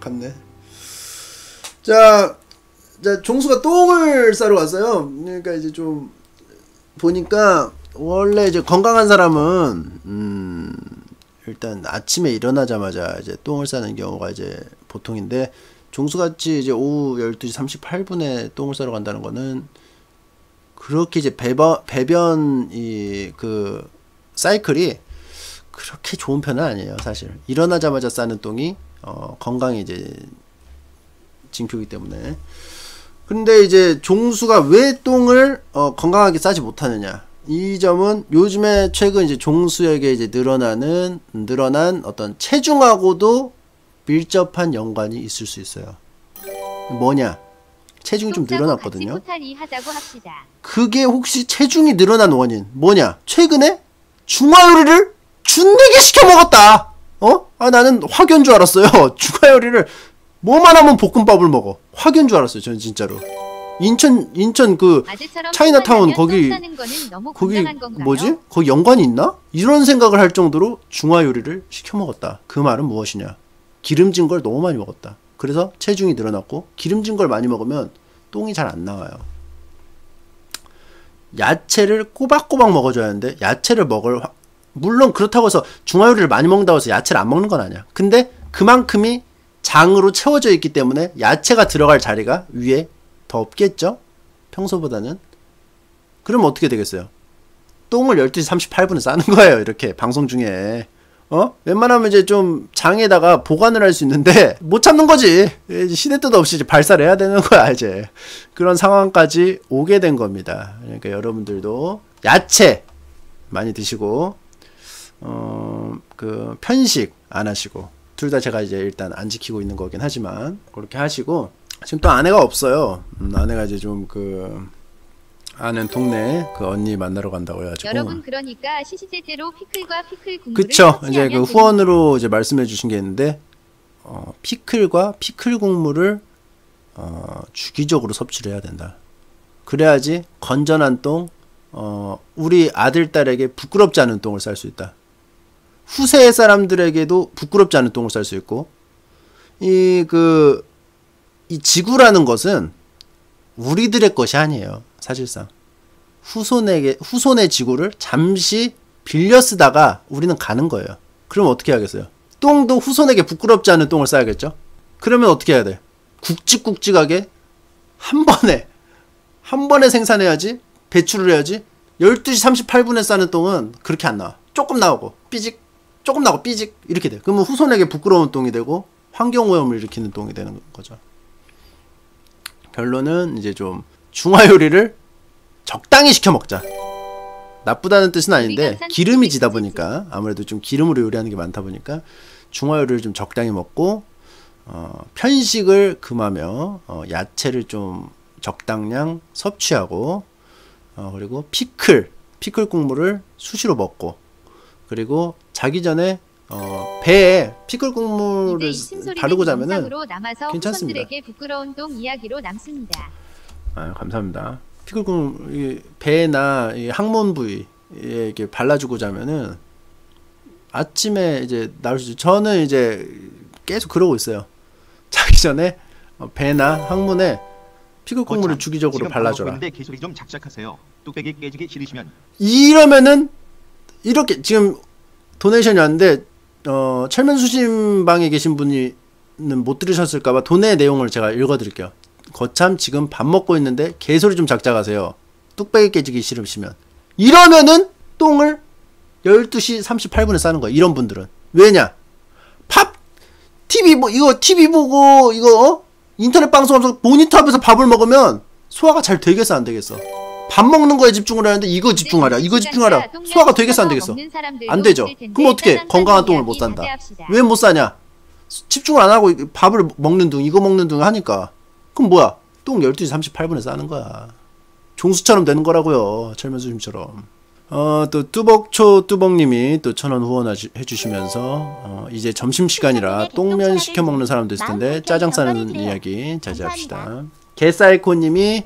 갔네. 자, 종수가 똥을 싸러 갔어요. 그러니까 이제 좀 보니까 원래 이제 건강한 사람은 일단 아침에 일어나자마자 이제 똥을 싸는 경우가 이제 보통인데, 종수같이 이제 오후 12시 38분에 똥을 싸러 간다는 거는 그렇게 이제 배변이 그 사이클이 그렇게 좋은 편은 아니에요. 사실 일어나자마자 싸는 똥이 건강에 이제 징표이기 때문에. 근데 이제 종수가 왜 똥을 건강하게 싸지 못하느냐, 이 점은 요즘에 최근 이제 종수에게 이제 늘어난 어떤 체중하고도 밀접한 연관이 있을 수 있어요. 뭐냐, 체중이 좀 늘어났거든요. 그게 혹시 체중이 늘어난 원인 뭐냐, 최근에 중화요리를 준내게 시켜 먹었다. 아, 나는 확연 줄 알았어요. 중화요리를 뭐만 하면 볶음밥을 먹어. 확연 줄 알았어요. 저는 진짜로. 인천 그 차이나타운 거기 뭐지? 거기 연관이 있나? 이런 생각을 할 정도로 중화 요리를 시켜 먹었다. 그 말은 무엇이냐? 기름진 걸 너무 많이 먹었다. 그래서 체중이 늘어났고, 기름진 걸 많이 먹으면 똥이 잘 안 나와요. 야채를 꼬박꼬박 먹어줘야 하는데, 야채를 물론 그렇다고 해서 중화 요리를 많이 먹는다고 해서 야채를 안 먹는 건 아니야. 근데 그만큼이 장으로 채워져 있기 때문에 야채가 들어갈 자리가 위에 더 없겠죠? 평소보다는. 그럼 어떻게 되겠어요? 똥을 12시 38분에 싸는 거예요. 이렇게 방송 중에. 웬만하면 이제 좀 장에다가 보관을 할 수 있는데 못 참는 거지. 시대 때도 없이 이제 발사를 해야 되는 거야 이제. 그런 상황까지 오게 된 겁니다. 그러니까 여러분들도 야채 많이 드시고 그 편식 안 하시고, 둘 다 제가 이제 일단 안 지키고 있는 거긴 하지만 그렇게 하시고. 지금 또 아내가 없어요. 아내가 이제 좀 아는 동네 그 언니 만나러 간다고 해가지고. 여러분, 그러니까 시시때때로 피클과 피클 국물을, 그쵸, 이제 그 후원으로 이제 말씀해 주신 게 있는데 피클과 피클 국물을 주기적으로 섭취를 해야 된다. 그래야지 건전한 똥, 우리 아들 딸에게 부끄럽지 않은 똥을 쌀 수 있다. 후세의 사람들에게도 부끄럽지 않은 똥을 쌀 수 있고, 이 지구라는 것은 우리들의 것이 아니에요. 사실상 후손의 지구를 잠시 빌려 쓰다가 우리는 가는 거예요. 그럼 어떻게 하겠어요? 똥도 후손에게 부끄럽지 않은 똥을 싸야겠죠? 그러면 어떻게 해야 돼? 굵직굵직하게 한 번에 생산해야지, 배출을 해야지. 12시 38분에 싸는 똥은 그렇게 안 나와. 조금 나오고 삐직, 조금 나오고 삐직, 이렇게 돼. 그러면 후손에게 부끄러운 똥이 되고 환경오염을 일으키는 똥이 되는 거죠. 결론은 이제 좀 중화 요리를 적당히 시켜 먹자. 나쁘다는 뜻은 아닌데 기름이 지다 보니까, 아무래도 좀 기름으로 요리하는 게 많다 보니까 중화 요리를 좀 적당히 먹고, 편식을 금하며 야채를 좀 적당량 섭취하고, 그리고 피클 국물을 수시로 먹고, 그리고 자기 전에 배에 피클 국물을 바르고 자면은 괜찮습니다. 부끄러운 똥 이야기로 남습니다. 아, 감사합니다. 피클 국물 배나 항문 부위에 이렇게 발라주고 자면은 아침에 이제 나올 수 있죠. 저는 이제 계속 그러고 있어요. 자기 전에 배나 항문에 피클 국물을 주기적으로 발라줘라. 개소리 좀 작작하세요. 뚝배기 깨지기 싫으시면. 이러면은 이렇게 지금 도네이션이 왔는데. 철면수신방에 계신 분은 못 들으셨을까봐 도내 내용을 제가 읽어드릴게요. 거참, 지금 밥 먹고 있는데 개소리 좀 작작하세요. 뚝배기 깨지기 싫으시면. 이러면은 똥을 12시 38분에 싸는 거야, 이런 분들은. 왜냐? TV 보고, 인터넷 방송하면서 모니터 앞에서 밥을 먹으면 소화가 잘 되겠어, 안 되겠어? 밥 먹는 거에 집중을 하는데 이거 집중하라. 소화가 되겠어, 안 되겠어? 안 되죠. 그럼 어떻게 건강한 똥을 못 산다. 왜 못 사냐? 집중을 안 하고 밥을 먹는 둥, 이거 먹는 둥 하니까. 그럼 뭐야? 똥 12시 38분에 싸는 거야. 종수처럼 되는 거라고요. 철면수심처럼. 또 뚜벅님이 또 1,000원 후원해주시면서 이제 점심시간이라 똥면 시켜 먹는 사람도 있을 텐데 짜장 싸는 이야기 자제합시다. 개사이코님이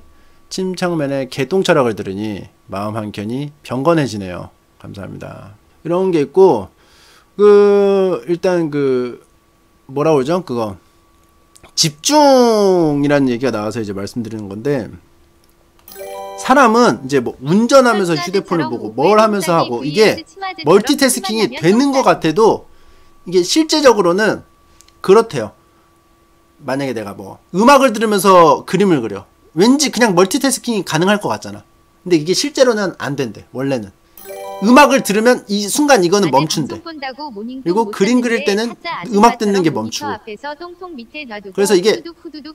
침착맨의 개똥 철학을 들으니 마음 한켠이 병건해지네요. 감사합니다. 이런 게 있고, 일단 뭐라고 그러죠? 그거. 집중이라는 얘기가 나와서 이제 말씀드리는 건데, 사람은 이제 뭐 운전하면서 휴대폰을 보고 뭘 하면서 하고 이게 멀티태스킹이 되는 것 같아도 이게 실제적으로는 그렇대요. 만약에 내가 뭐 음악을 들으면서 그림을 그려, 왠지 그냥 멀티태스킹이 가능할 것 같잖아. 근데 이게 실제로는 안 된대. 원래는 음악을 들으면 이 순간 이거는 멈춘대. 그리고 그림 그릴 때는 음악 듣는 게 멈추고. 그래서 이게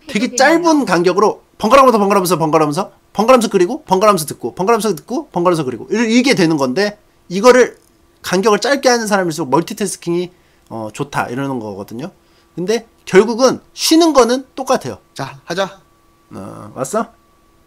되게 짧은 간격으로 번갈아가면서 그리고 번갈아가면서 듣고 번갈아가면서 듣고 번갈아가면서 그리고 이게 되는 건데, 이거를 간격을 짧게 하는 사람일수록 멀티태스킹이 좋다 이러는 거거든요. 근데 결국은 쉬는 거는 똑같아요. 자, 하자. 왔어?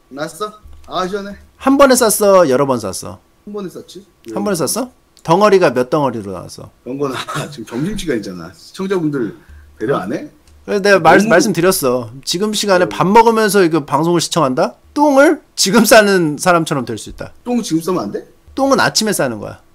났어? 아, 시원해. 한 번에 쌌어? 여러 번 쌌어? 한 번에 쌌지? 한 번에 쌌어? 덩어리가 몇 덩어리로 나왔어? 영건아, 지금 점심시간이잖아. 시청자분들 배려 안 해? 그래서 내가 말씀드렸어. 지금 시간에 밥 먹으면서 이거 방송을 시청한다? 똥을 지금 싸는 사람처럼 될 수 있다. 똥 지금 싸면 안 돼? 똥은 아침에 싸는 거야.